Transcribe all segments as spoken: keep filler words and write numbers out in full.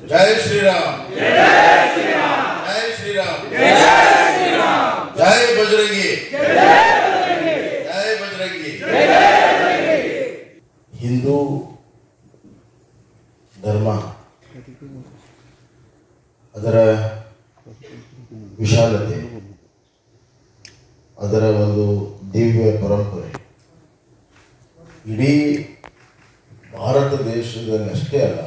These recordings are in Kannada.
जय श्री राम, जय श्री राम, जय श्री राम, जय श्री राम, जय बजरंगी, जय बजरंगी, जय बजरंगी। हिंदू धर्म ಅದರ ವಿಶಾಲತೆ, ಅದರ ಒಂದು ದಿವ್ಯ ಪರಂಪರೆ ಇಡೀ ಭಾರತ ದೇಶದಲ್ಲಿ ಅಷ್ಟೇ ಅಲ್ಲ,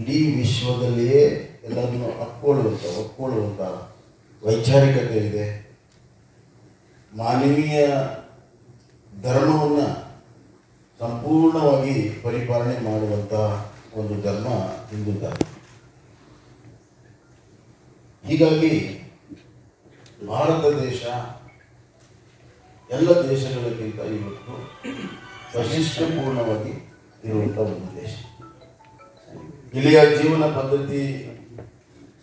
ಇಡೀ ವಿಶ್ವದಲ್ಲಿಯೇ ಎಲ್ಲರನ್ನು ಅಪ್ಪಿಕೊಳ್ಳುವಂಥ ಒಪ್ಪಿಕೊಳ್ಳುವಂಥ ವೈಚಾರಿಕತೆ ಇದೆ. ಮಾನವೀಯ ಧರ್ಮವನ್ನು ಸಂಪೂರ್ಣವಾಗಿ ಪರಿಪಾಲನೆ ಮಾಡುವಂಥ ಒಂದು ಧರ್ಮ ಹಿಂದೂ ಧರ್ಮ. ಹೀಗಾಗಿ ಭಾರತ ದೇಶ ಎಲ್ಲ ದೇಶಗಳಿಗಿಂತ ಇವತ್ತು ವೈಶಿಷ್ಟ್ಯಪೂರ್ಣವಾಗಿ ಇರುವಂಥ ಒಂದು ದೇಶ. ಇಲ್ಲಿಯ ಜೀವನ ಪದ್ಧತಿ,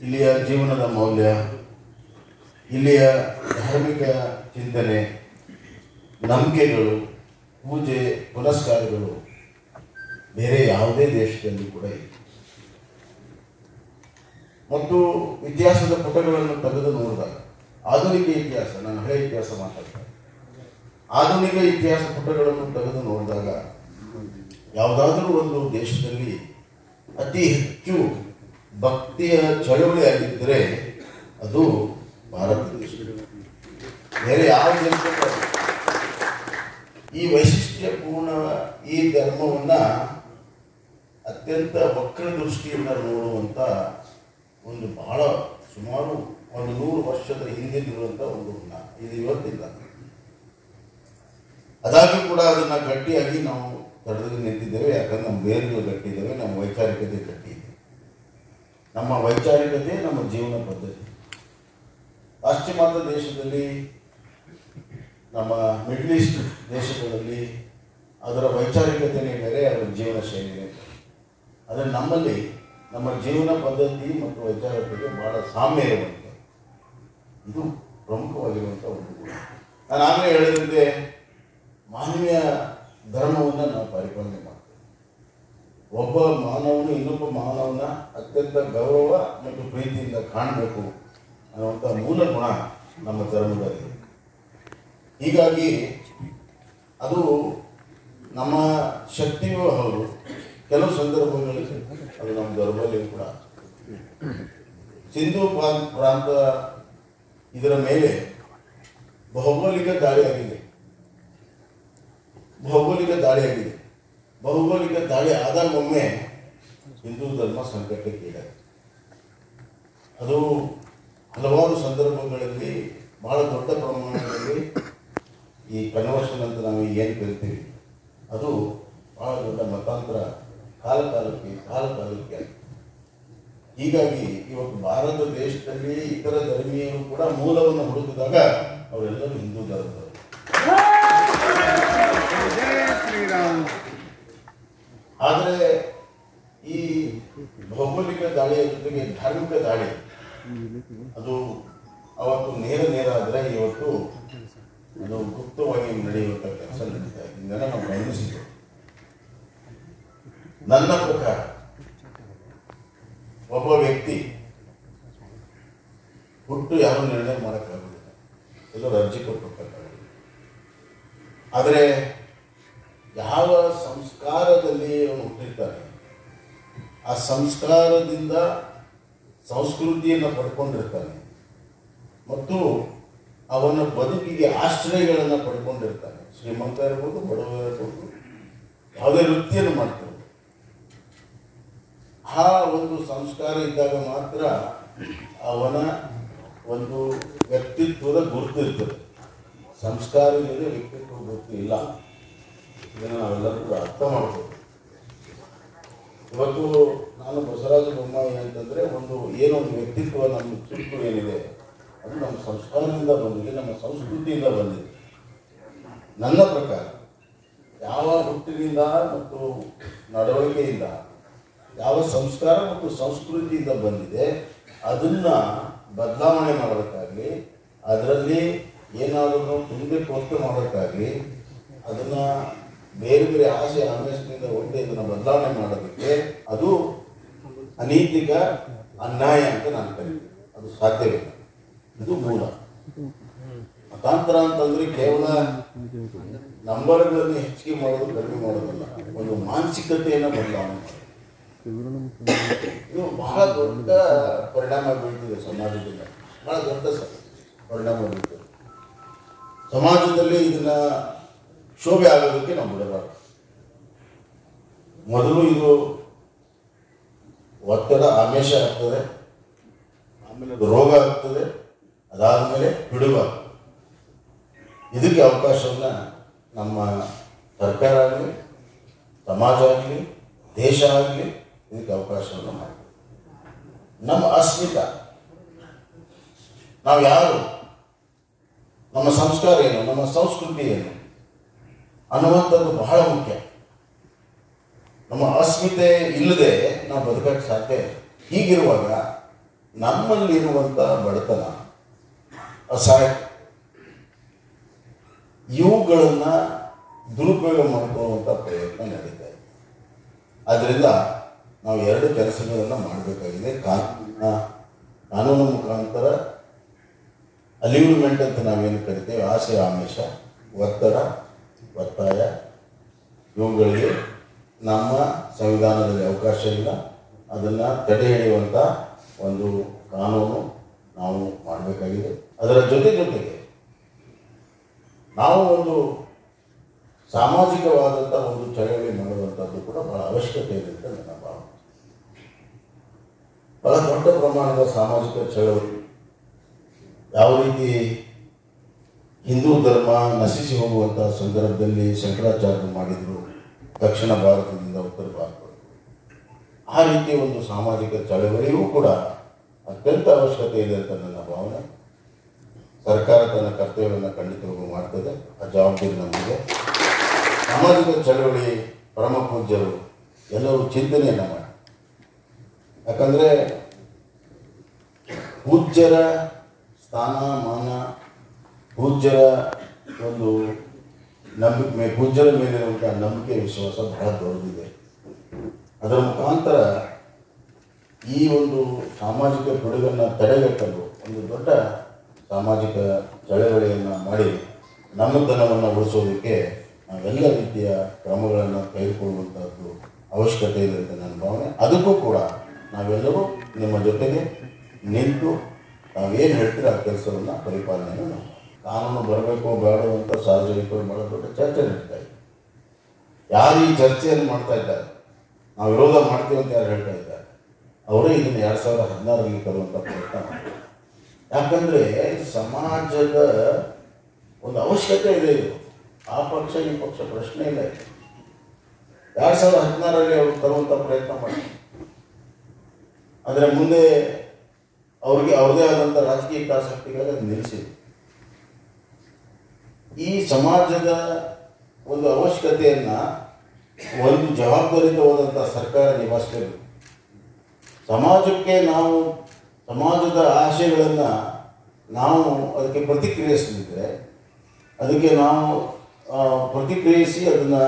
ಇಲ್ಲಿಯ ಜೀವನದ ಮೌಲ್ಯ, ಇಲ್ಲಿಯ ಧಾರ್ಮಿಕ ಚಿಂತನೆ, ನಂಬಿಕೆಗಳು, ಪೂಜೆ ಪುನಸ್ಕಾರಗಳು ಬೇರೆ ಯಾವುದೇ ದೇಶದಲ್ಲಿ ಕೂಡ ಇಲ್ಲ. ಮತ್ತು ಇತಿಹಾಸದ ಪುಟಗಳನ್ನು ತೆಗೆದು ನೋಡಿದಾಗ ಆಧುನಿಕ ಇತಿಹಾಸ, ನಾನು ಹಳೆ ಇತಿಹಾಸ ಮಾತಾಡ್ತೇನೆ, ಆಧುನಿಕ ಇತಿಹಾಸ ಪುಟಗಳನ್ನು ತೆಗೆದು ನೋಡಿದಾಗ ಯಾವುದಾದ್ರೂ ಒಂದು ದೇಶದಲ್ಲಿ ಅತಿ ಹೆಚ್ಚು ಭಕ್ತಿಯ ಚಳವಳಿ ಆಗಿದ್ದರೆ ಅದು ಭಾರತ ದೇಶ. ಬೇರೆ ಯಾವ ದೇಶ ಈ ವೈಶಿಷ್ಟ್ಯಪೂರ್ಣ ಈ ಧರ್ಮವನ್ನು ಅತ್ಯಂತ ವಕ್ರದೃಷ್ಟಿಯಿಂದ ನೋಡುವಂಥ ಒಂದು ಬಹಳ ಸುಮಾರು ಒಂದು ನೂರು ವರ್ಷದ ಹಿಂದಿರುವಂಥ ಒಂದು ಹುಣ್ಣ ಇದು ಇವತ್ತಿಲ್ಲ. ಅದಾಗಿ ಕೂಡ ಅದನ್ನು ಗಟ್ಟಿಯಾಗಿ ನಾವು ತಡೆದು ನಿಂತಿದ್ದೇವೆ. ಯಾಕಂದ್ರೆ ನಮ್ಮ ಬೇರೆಗಳು ಗಟ್ಟಿದ್ದೇವೆ, ನಮ್ಮ ವೈಚಾರಿಕತೆ ಗಟ್ಟಿದೆ. ನಮ್ಮ ವೈಚಾರಿಕತೆ ನಮ್ಮ ಜೀವನ ಪದ್ಧತಿ. ಪಾಶ್ಚಿಮಾತ್ಯ ದೇಶದಲ್ಲಿ, ನಮ್ಮ ಮಿಡ್ಲ್ ಈಸ್ಟ್ ದೇಶಗಳಲ್ಲಿ ಅದರ ವೈಚಾರಿಕತೆನೇ ಬೇರೆ, ಅದರ ಜೀವನ ಶೈಲಿನೇ ಬೇರೆ. ಆದರೆ ನಮ್ಮಲ್ಲಿ ನಮ್ಮ ಜೀವನ ಪದ್ಧತಿ ಮತ್ತು ವೈಚಾರಿಕತೆಗೆ ಭಾಳ ಸಾಮ್ಯ ಇರುವಂಥ ಇದು ಪ್ರಮುಖವಾಗಿರುವಂಥ ಒಂದು ಗುಣ. ನಾನು ಆಗಲೇ ಹೇಳಿದಂತೆ ಮಾನವೀಯ ಧರ್ಮವನ್ನು ನಾವು ಪರಿಪಾಲನೆ ಮಾಡ್ತೇವೆ. ಒಬ್ಬ ಮಾನವನು ಇನ್ನೊಬ್ಬ ಮಾನವನ ಅತ್ಯಂತ ಗೌರವ ಮತ್ತು ಪ್ರೀತಿಯಿಂದ ಕಾಣಬೇಕು ಅನ್ನುವಂಥ ಮೂಲ ಗುಣ ನಮ್ಮ ಧರ್ಮದಲ್ಲಿ. ಹೀಗಾಗಿ ಅದು ನಮ್ಮ ಶಕ್ತಿಯೂ ಹೌದು, ಕೆಲವು ಸಂದರ್ಭಗಳಲ್ಲಿ ಅದು ನಮ್ಮ ಧರ್ಮದಲ್ಲಿಯೂ ಕೂಡ. ಸಿಂಧೂ ಪ್ರಾಂತ ಇದರ ಮೇಲೆ ಭೌಗೋಳಿಕ ದಾಳಿಯಾಗಿದೆ, ಭೌಗೋಳಿಕ ದಾಳಿಯಾಗಿದೆ ಭೌಗೋಳಿಕ ದಾಳಿ ಆದಾಗೊಮ್ಮೆ ಹಿಂದೂ ಧರ್ಮ ಸಂಕಟಕ್ಕೀಡಾಗಿದೆ. ಅದು ಹಲವಾರು ಸಂದರ್ಭಗಳಲ್ಲಿ ಭಾಳ ದೊಡ್ಡ ಪ್ರಮಾಣದಲ್ಲಿ ಈ ಕನ್ವರ್ಷನ್ ಅಂತ ನಾವು ಏನು ಕರಿತೀವಿ, ಅದು ಭಾಳ ದೊಡ್ಡ ಮತಾಂತರ ಕಾಲ ಕಾಲಕ್ಕೆ ಕಾಲ ಕಾಲಕ್ಕೆ ಆಗಿದೆ. ಹೀಗಾಗಿ ಇವತ್ತು ಭಾರತ ದೇಶದಲ್ಲಿ ಇತರ ಧರ್ಮೀಯರು ಕೂಡ ಮೂಲವನ್ನು ಹುಡುಕಿದಾಗ ಅವರೆಲ್ಲರೂ ಹಿಂದೂ ಧರ್ಮದವರು. ಆದರೆ ಈ ಭೌಗೋಳಿಕ ದಾಳಿಯ ಜೊತೆಗೆ ಧಾರ್ಮಿಕ ದಾಳಿ ಅದು ಅವತ್ತು ನೇರ ನೇರ ಆದರೆ ಇವತ್ತು ಅದು ಗುಪ್ತವಾಗಿ ನಡೆಯುವಂಥ ಕೆಲಸ ನಡೀತಾ ಇದೆ. ನಾವು ಗಮನಿಸಿದ್ದೇವೆ. ನನ್ನ ಪ್ರಕಾರ ಒಬ್ಬ ವ್ಯಕ್ತಿ ಹುಟ್ಟು ಯಾರು ನಿರ್ಣಯ ಮಾಡೋಕ್ಕಾಗುದಿಲ್ಲ, ಎಲ್ಲರೂ ಅರ್ಜಿ ಕೊಟ್ಟೋಗ್ತಕ್ಕಾಗುದಿಲ್ಲ. ಆದರೆ ಯಾವ ಸಂಸ್ಕಾರದಲ್ಲಿ ಅವನು ಹುಟ್ಟಿರ್ತಾನೆ, ಆ ಸಂಸ್ಕಾರದಿಂದ ಸಂಸ್ಕೃತಿಯನ್ನು ಪಡ್ಕೊಂಡಿರ್ತಾನೆ ಮತ್ತು ಅವನ ಬದುಕಿಗೆ ಆಶ್ರಯಗಳನ್ನು ಪಡ್ಕೊಂಡಿರ್ತಾನೆ. ಶ್ರೀಮಂತ ಇರ್ಬೋದು, ಬಡವ ಇರ್ಬೋದು, ಯಾವುದೇ ವೃತ್ತಿಯನ್ನು ಮಾಡ್ತಾರೆ. ಆ ಒಂದು ಸಂಸ್ಕಾರ ಇದ್ದಾಗ ಮಾತ್ರ ಅವನ ಒಂದು ವ್ಯಕ್ತಿತ್ವದ ಗುರುತು ಇರ್ತದೆ. ಸಂಸ್ಕಾರ ಮೇಲೆ ವ್ಯಕ್ತಿತ್ವ ಗುರುತು ಇಲ್ಲ. ಇದನ್ನು ನಾವೆಲ್ಲರೂ ಅರ್ಥ ಮಾಡ್ಬೋದು. ಇವತ್ತು ನಾನು ಬಸವರಾಜ ಬೊಮ್ಮಾಯಿ ಅಂತಂದರೆ ಒಂದು ಏನೋ ಒಂದು ವ್ಯಕ್ತಿತ್ವ ನಮ್ಮ ಚಿಟ್ಟು ಏನಿದೆ ಅದು ನಮ್ಮ ಸಂಸ್ಕಾರದಿಂದ ಬಂದಿದೆ, ನಮ್ಮ ಸಂಸ್ಕೃತಿಯಿಂದ ಬಂದಿದೆ. ನನ್ನ ಪ್ರಕಾರ ಯಾವ ಹುಟ್ಟಿನಿಂದ ಮತ್ತು ನಡವಳಿಕೆಯಿಂದ ಯಾವ ಸಂಸ್ಕಾರ ಮತ್ತು ಸಂಸ್ಕೃತಿಯಿಂದ ಬಂದಿದೆ ಅದನ್ನು ಬದಲಾವಣೆ ಮಾಡೋಕ್ಕಾಗಲಿ, ಅದರಲ್ಲಿ ಏನಾದರೂ ತುಂಬೆ ಕೊಟ್ಟು ಮಾಡೋಕ್ಕಾಗಲಿ, ಅದನ್ನು ಬೇರೆ ಬೇರೆ ಆಸೆ ಆವೇಶದಿಂದ ಒಳ್ಳೆ ಇದನ್ನು ಬದಲಾವಣೆ ಮಾಡೋದಕ್ಕೆ ಅದು ಅನೀತಿಕ ಅನ್ಯಾಯ ಅಂತ ನಾನು ಕರೀತೀನಿ. ಅದು ಸಾಧ್ಯವಿಲ್ಲ. ಇದು ಮೂಲ. ಮತಾಂತರ ಅಂತಂದರೆ ಕೇವಲ ನಂಬರ್ಗಳನ್ನು ಹೆಚ್ಚಿಗೆ ಮಾಡೋದು ಕಡಿಮೆ ಮಾಡೋದಲ್ಲ, ಒಂದು ಮಾನಸಿಕತೆಯನ್ನು ಬದಲಾವಣೆ ಇದು ಬಹಳ ದೊಡ್ಡ ಪರಿಣಾಮ ಬೀಳ್ತಿದೆ ಸಮಾಜದಿಂದ. ಬಹಳ ದೊಡ್ಡ ಪರಿಣಾಮ ಬೀಳ್ತಿದೆ ಸಮಾಜದಲ್ಲಿ. ಇದನ್ನು ಶೋಭೆ ಆಗೋದಕ್ಕೆ ನಾವು ಬಿಡಬಾರ್ದು. ಮೊದಲು ಇದು ಒತ್ತಡ ಆಮೇಶ ಆಗ್ತದೆ, ಆಮೇಲೆ ರೋಗ ಆಗ್ತದೆ, ಅದಾದಮೇಲೆ ಬಿಡುವ. ಇದಕ್ಕೆ ಅವಕಾಶವನ್ನು ನಮ್ಮ ಸರ್ಕಾರ ಆಗಲಿ, ಸಮಾಜ ಆಗಲಿ, ದೇಶ ಆಗಲಿ ಇದಕ್ಕೆ ಅವಕಾಶವನ್ನು ಮಾಡಿ. ನಮ್ಮ ಅಸ್ಮಿತಾ, ನಾವು ಯಾರು, ನಮ್ಮ ಸಂಸ್ಕಾರ ಏನು, ನಮ್ಮ ಸಂಸ್ಕೃತಿ ಏನು ಅನ್ನುವಂಥದ್ದು ಬಹಳ ಮುಖ್ಯ. ನಮ್ಮ ಅಸ್ಮಿತೆ ಇಲ್ಲದೆ ನಾವು ಬದುಕಕ್ಕೆ ಸಾಧ್ಯ ಇಲ್ಲ. ಹೀಗಿರುವಾಗ ನಮ್ಮಲ್ಲಿರುವಂಥ ಬಡತನ, ಅಸಹಾಯ ಇವುಗಳನ್ನು ದುರುಪಯೋಗ ಮಾಡಿಕೊಳ್ಳುವಂಥ ಪ್ರಯತ್ನ ನಡೀತಾ ಇದೆ. ಆದ್ದರಿಂದ ನಾವು ಎರಡು ಕೆಲಸಗಳನ್ನು ಮಾಡಬೇಕಾಗಿದೆ. ಕಾನೂನ ಕಾನೂನು ಮುಖಾಂತರ ಅಲಿವ್ಮೆಂಟ್ ಅಂತ ನಾವೇನು ಕರಿತೇವೆ, ಆಸೆ, ಆಮಿಷ, ಒತ್ತಡ, ಒತ್ತಾಯ, ಇವುಗಳಿಗೆ ನಮ್ಮ ಸಂವಿಧಾನದಲ್ಲಿ ಅವಕಾಶ ಇಲ್ಲ. ಅದನ್ನು ತಡೆ ಹಿಡಿಯುವಂಥ ಒಂದು ಕಾನೂನು ನಾವು ಮಾಡಬೇಕಾಗಿದೆ. ಅದರ ಜೊತೆ ಜೊತೆಗೆ ನಾವು ಒಂದು ಸಾಮಾಜಿಕವಾದಂಥ ಒಂದು ಚಳವಳಿ ಮಾಡುವಂಥದ್ದು ಕೂಡ ಬಹಳ ಅವಶ್ಯಕತೆ ಇದೆ ಅಂತ ನನ್ನ ಭಾವನೆ. ಬಹಳ ದೊಡ್ಡ ಪ್ರಮಾಣದ ಸಾಮಾಜಿಕ ಚಳವಳಿ, ಯಾವ ರೀತಿ ಹಿಂದೂ ಧರ್ಮ ನಶಿಸಿ ಹೋಗುವಂಥ ಸಂದರ್ಭದಲ್ಲಿ ಶಂಕರಾಚಾರ್ಯರು ಮಾಡಿದರು ದಕ್ಷಿಣ ಭಾರತದಿಂದ ಉತ್ತರ ಭಾರತಕ್ಕೆ, ಆ ರೀತಿಯ ಒಂದು ಸಾಮಾಜಿಕ ಚಳವಳಿಯೂ ಕೂಡ ಅತ್ಯಂತ ಅವಶ್ಯಕತೆ ಇದೆ ಅಂತ ನನ್ನ ಭಾವನೆ. ಸರ್ಕಾರ ತನ್ನ ಕರ್ತವ್ಯವನ್ನು ಖಂಡಿತವಾಗಿ ಮಾಡ್ತದೆ, ಆ ಜವಾಬ್ದಾರಿ ನಮಗೆ. ಸಾಮಾಜಿಕ ಚಳವಳಿ ಪರಮಪೂಜ್ಯರು ಎಲ್ಲರೂ ಚಿಂತನೆಯನ್ನು ಮಾಡಿ, ಯಾಕಂದರೆ ಪೂಜ್ಯರ ಸ್ಥಾನಮಾನ, ಪೂಜ್ಯರ ಒಂದು ನಂಬಿಕೆ ಮೇಲೆ, ಪೂಜ್ಯರ ಮೇಲಿರುವಂಥ ನಂಬಿಕೆ, ವಿಶ್ವಾಸ ಬಹಳ ದೊಡ್ಡದಿದೆ. ಅದರ ಮುಖಾಂತರ ಈ ಒಂದು ಸಾಮಾಜಿಕ ಪಿಡುಗನ್ನು ತಡೆಗಟ್ಟಲು ಒಂದು ದೊಡ್ಡ ಸಾಮಾಜಿಕ ಚಳವಳಿಯನ್ನು ಮಾಡಿ ನಮ್ಮತನವನ್ನು ಉಳಿಸೋದಕ್ಕೆ ನಾವೆಲ್ಲ ರೀತಿಯ ಕ್ರಮಗಳನ್ನು ಕೈಗೊಳ್ಳುವಂಥದ್ದು ಅವಶ್ಯಕತೆ ಇದೆ ಅಂತ ನನ್ನ ಭಾವನೆ. ಅದಕ್ಕೂ ಕೂಡ ನಾವೆಲ್ಲರೂ ನಿಮ್ಮ ಜೊತೆಗೆ ನಿಂತು ನಾವೇನು ಹೇಳ್ತೀರ ಆ ಕೆಲಸವನ್ನು ಪರಿಪಾಲನೆಯನ್ನು ನಾವು. ಕಾನೂನು ಬರಬೇಕು ಬೇಡೋ ಅಂತ ಸಾರ್ವಜನಿಕರು ಬಹಳ ದೊಡ್ಡ ಚರ್ಚೆ ನಡೀತಾ ಇದೆ. ಯಾರು ಈ ಚರ್ಚೆಯನ್ನು ಮಾಡ್ತಾ ಇದ್ದಾರೆ, ನಾವು ವಿರೋಧ ಮಾಡ್ತೀವಿ ಅಂತ ಯಾರು ಹೇಳ್ತಾ ಇದ್ದಾರೆ, ಅವರೇ ಇದನ್ನು ಎರಡು ಸಾವಿರದ ಹದಿನಾರರಲ್ಲಿ ತರುವಂಥ ಪ್ರಯತ್ನ ಮಾಡ್ತಾರೆ. ಯಾಕಂದರೆ ಸಮಾಜದ ಒಂದು ಅವಶ್ಯಕತೆ ಇದೆ. ಇದು ಆ ಪಕ್ಷ ಈ ಪಕ್ಷ ಪ್ರಶ್ನೆ ಇಲ್ಲ. ಎರಡು ಸಾವಿರದ ಹದಿನಾರರಲ್ಲಿ ಅವರು ತರುವಂಥ ಪ್ರಯತ್ನ ಮಾಡಿ, ಆದರೆ ಮುಂದೆ ಅವ್ರಿಗೆ ಅವ್ರದೇ ಆದಂಥ ರಾಜಕೀಯ ಹಿತಾಸಕ್ತಿಗಳಿಗೆ ಅದು ನಿಲ್ಲಿಸಿದೆ. ಈ ಸಮಾಜದ ಒಂದು ಅವಶ್ಯಕತೆಯನ್ನು ಒಂದು ಜವಾಬ್ದಾರಿಯುತವಾದಂಥ ಸರ್ಕಾರ ನಿಭಾಯಿಸಬೇಕು. ಸಮಾಜಕ್ಕೆ ನಾವು ಸಮಾಜದ ಆಶಯಗಳನ್ನು ನಾವು ಅದಕ್ಕೆ ಪ್ರತಿಕ್ರಿಯಿಸದಿದ್ದರೆ, ಅದಕ್ಕೆ ನಾವು ಪ್ರತಿಕ್ರಿಯಿಸಿ ಅದನ್ನು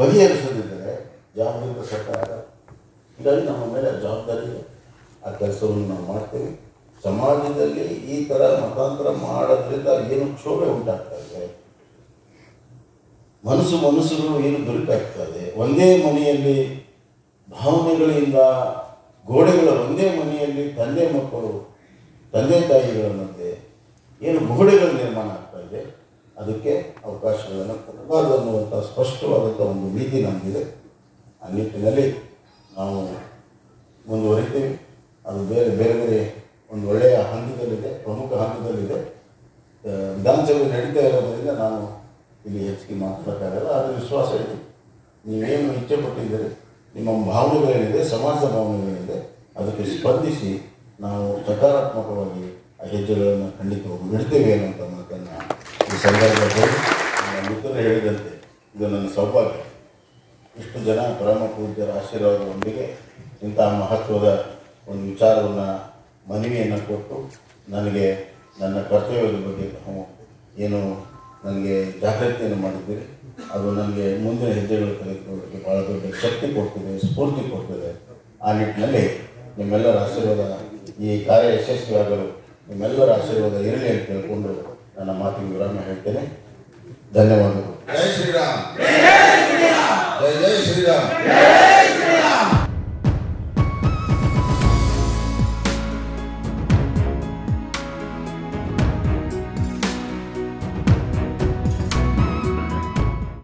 ಬಗೆಹರಿಸದಿದ್ದರೆ ಜವಾಬ್ದಾರಿಯುತ ಸರ್ಕಾರ. ಹೀಗಾಗಿ ನಮ್ಮ ಮೇಲೆ ಜವಾಬ್ದಾರಿ ಇದೆ. ಆ ಕೆಲಸವನ್ನು ನಾವು ಮಾಡ್ತೀವಿ. ಸಮಾಜದಲ್ಲಿ ಈ ಥರ ಮತಾಂತರ ಮಾಡೋದ್ರಿಂದ ಏನು ಕ್ಷೋಭೆ ಉಂಟಾಗ್ತಾ ಇದೆ, ಮನಸ್ಸು ಮನಸ್ಸುಗಳು ಏನು ದುರುಕಾಗ್ತದೆ. ಒಂದೇ ಮನೆಯಲ್ಲಿ ಭಾವನೆಗಳಿಂದ ಗೋಡೆಗಳ, ಒಂದೇ ಮನೆಯಲ್ಲಿ ತಂದೆ ಮಕ್ಕಳು ತಂದೆ ತಾಯಿಗಳ ಮಧ್ಯೆ ಏನು ಗೋಡೆಗಳು ನಿರ್ಮಾಣ ಆಗ್ತಾ ಇದೆ, ಅದಕ್ಕೆ ಅವಕಾಶಗಳನ್ನು ಕೊಡಬಾರ್ದು ಅನ್ನುವಂಥ ಸ್ಪಷ್ಟವಾದಂಥ ಒಂದು ನೀತಿ ನಮಗಿದೆ. ಆ ನಿಟ್ಟಿನಲ್ಲಿ ನಾವು ಮುಂದುವರಿತೀವಿ. ಅದು ಬೇರೆ ಬೇರೆ ಬೇರೆ ಒಂದು ಒಳ್ಳೆಯ ಹಂತದಲ್ಲಿದೆ, ಪ್ರಮುಖ ಹಂತದಲ್ಲಿದೆ. ವಿಧಾನಸಭೆ ನಡೀತಾ ಇರೋದರಿಂದ ನಾನು ಇಲ್ಲಿ ಹೆಚ್ಚಿಗೆ ಮಾತಾಡೋಕ್ಕಾಗಲ್ಲ. ಆದರೆ ವಿಶ್ವಾಸ ಇದೆ, ನೀವೇನು ಇಚ್ಛೆ ಪಟ್ಟಿದ್ದೀರಿ, ನಿಮ್ಮ ಭಾವನೆಗಳೇನಿದೆ, ಸಮಾಜದ ಭಾವನೆಗಳೇನಿದೆ, ಅದಕ್ಕೆ ಸ್ಪಂದಿಸಿ ನಾವು ಸಕಾರಾತ್ಮಕವಾಗಿ ಆ ಹೆಜ್ಜೆಗಳನ್ನು ಖಂಡಿತವಾಗಿ ನಡೀತೇವೆ ಅನ್ನೋಂಥ ಮಾತನ್ನು ಈ ಸಂದರ್ಭದಲ್ಲಿ ನನ್ನ ಮಿತ್ರರು ಹೇಳಿದಂತೆ ಇದು ನನ್ನ ಸೌಭಾಗ್ಯ. ಇಷ್ಟು ಜನ ಪರಮ ಪೂಜ್ಯರ ಆಶೀರ್ವಾದದೊಂದಿಗೆ ಇಂತಹ ಮಹತ್ವದ ಒಂದು ವಿಚಾರವನ್ನು, ಮನವಿಯನ್ನು ಕೊಟ್ಟು ನನಗೆ ನನ್ನ ಕರ್ತವ್ಯದ ಬಗ್ಗೆ ನಾವು ಏನು ನನಗೆ ಜಾಗೃತಿಯನ್ನು ಮಾಡಿದ್ದೀರಿ, ಅದು ನನಗೆ ಮುಂದಿನ ಹೆಜ್ಜೆಗಳು ತೆಗೆದುಕೊಳ್ಳೋಕ್ಕೆ ಭಾಳ ದೊಡ್ಡ ಶಕ್ತಿ ಕೊಡ್ತಿದೆ, ಸ್ಫೂರ್ತಿ ಕೊಡ್ತಿದೆ. ಆ ನಿಟ್ಟಿನಲ್ಲಿ ನಿಮ್ಮೆಲ್ಲರ ಆಶೀರ್ವಾದ ಈ ಕಾರ್ಯ ಯಶಸ್ವಿಯಾಗಲು ನಿಮ್ಮೆಲ್ಲರ ಆಶೀರ್ವಾದ ಇರಲಿ ಅಂತ ಹೇಳಿಕೊಂಡು ನನ್ನ ಮಾತಿಗೆ ವಿರಾಮ ಹೇಳ್ತೇನೆ. ಧನ್ಯವಾದಗಳು. ಜೈ ಶ್ರೀರಾಮ್. ಜೈ ಶ್ರೀರಾಮ್. ಜೈ ಜೈ ಶ್ರೀರಾಮ್.